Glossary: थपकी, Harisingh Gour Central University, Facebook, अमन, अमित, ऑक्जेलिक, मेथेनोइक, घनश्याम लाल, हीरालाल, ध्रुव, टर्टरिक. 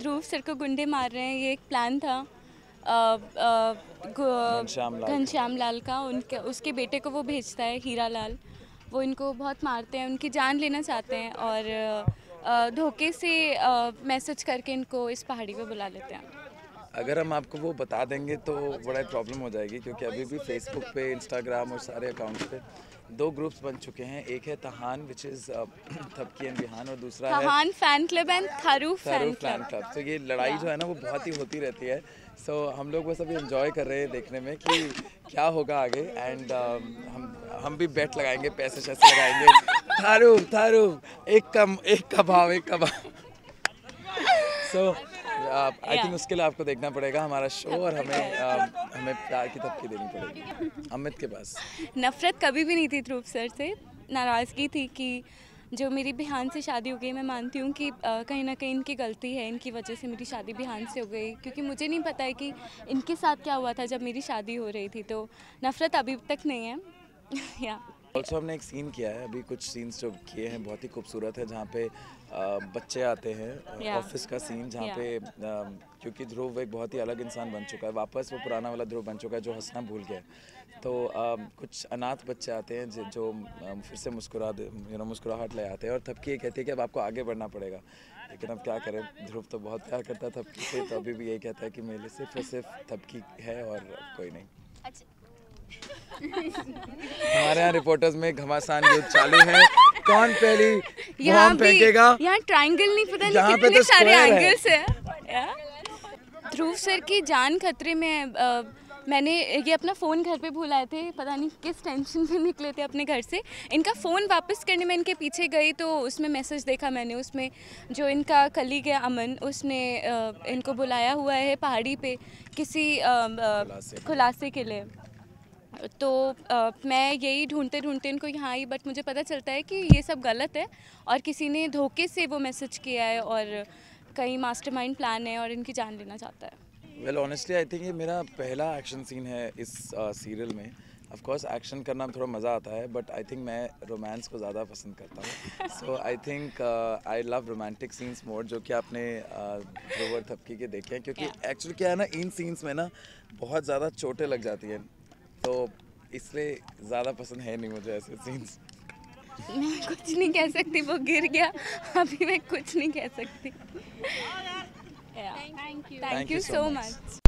ध्रुव sir को गुंडे मार रहे हैं, ये एक प्लान था घनश्याम लाल का। उनके उसके बेटे को वो भेजता है, हीरालाल। वो इनको बहुत मारते हैं, उनकी जान लेना चाहते हैं और धोखे से मैसेज करके इनको इस पहाड़ी पे बुला लेते हैं। अगर हम आपको वो बता देंगे तो बड़ा प्रॉब्लम हो जाएगी, क्योंकि अभी भी फेसबुक पे, इंस्टाग्राम और सारे अकाउंट्स पे दो ग्रुप्स बन चुके हैं। एक है तहान विच इज थपकी एंड बिहान, और दूसरा Tahan fan club and Tharu fan club. तो ये लड़ाई जो है ना वो बहुत ही होती रहती है। सो हम लोग बस अभी एंजॉय कर रहे हैं देखने में कि क्या होगा आगे। एंड हम भी बेट लगाएंगे, पैसे शैसे लगाएंगे, थारू एक का भाव। सो आई थिंक उसके लिए आपको देखना पड़ेगा हमारा शो, और हमें प्यार की थपकी देनी पड़ेगी अमित के पास। नफरत कभी भी नहीं थी ध्रुव सर से, नाराज़गी थी कि जो मेरी बिहान से शादी हो गई। मैं मानती हूँ कि कहीं ना कहीं इनकी गलती है, इनकी वजह से मेरी शादी बिहान से हो गई, क्योंकि मुझे नहीं पता है कि इनके साथ क्या हुआ था जब मेरी शादी हो रही थी। तो नफरत अभी तक नहीं है। या ऑल्सो हमने एक सीन किया है, अभी कुछ सीन्स जो किए हैं बहुत ही खूबसूरत है, जहाँ पे बच्चे आते हैं, ऑफिस का सीन जहाँ पे क्योंकि ध्रुव एक बहुत ही अलग इंसान बन चुका है, वापस वो पुराना वाला ध्रुव बन चुका है जो हंसना भूल गया। तो कुछ अनाथ बच्चे आते हैं जो फिर से मुस्कुराहट ले आते हैं, और थपकी ये कहती है कि अब आपको आगे बढ़ना पड़ेगा। लेकिन अब क्या करें, ध्रुव तो बहुत प्यार करता थपकी से, तो अभी भी यही कहता है कि मेरे सिर्फ थपकी है और कोई नहीं। हमारे यहाँ रिपोर्टर्स में घमासान युद्ध चालू है, कौन पहली यहाँ फेंकेगा। यहाँ ट्रायंगल नहीं, पता नहीं कितने तो सारे एंगल्स है। ध्रुव सर की जान खतरे में है। मैंने ये अपना फ़ोन घर पे भूल आए थे, पता नहीं किस टेंशन में निकले थे अपने घर से। इनका फ़ोन वापस करने में इनके पीछे गई तो उसमें मैसेज देखा मैंने, उसमें जो इनका कलीग है अमन, उसने इनको बुलाया हुआ है पहाड़ी पे किसी खुलासे के लिए। तो मैं यही ढूंढते ढूंढते इनको यहाँ आई, बट मुझे पता चलता है कि ये सब गलत है और किसी ने धोखे से वो मैसेज किया है और कहीं मास्टरमाइंड प्लान है और इनकी जान लेना चाहता है। वेल ऑनेस्टली आई थिंक ये मेरा पहला एक्शन सीन है इस सीरियल में। ऑफ कोर्स एक्शन करना थोड़ा मज़ा आता है, बट आई थिंक मैं रोमांस को ज़्यादा पसंद करता हूँ। So I think I love romantic scenes more, जो कि आपने ध्रुव और थपकी के देखे हैं, क्योंकि एक्चुअली क्या है ना, इन सीन्स में ना बहुत ज़्यादा चोटें लग जाती हैं, तो इसलिए ज़्यादा पसंद है नहीं मुझे ऐसे सीन्स। मैं कुछ नहीं कह सकती, वो गिर गया, अभी मैं कुछ नहीं कह सकती। Thank you so much.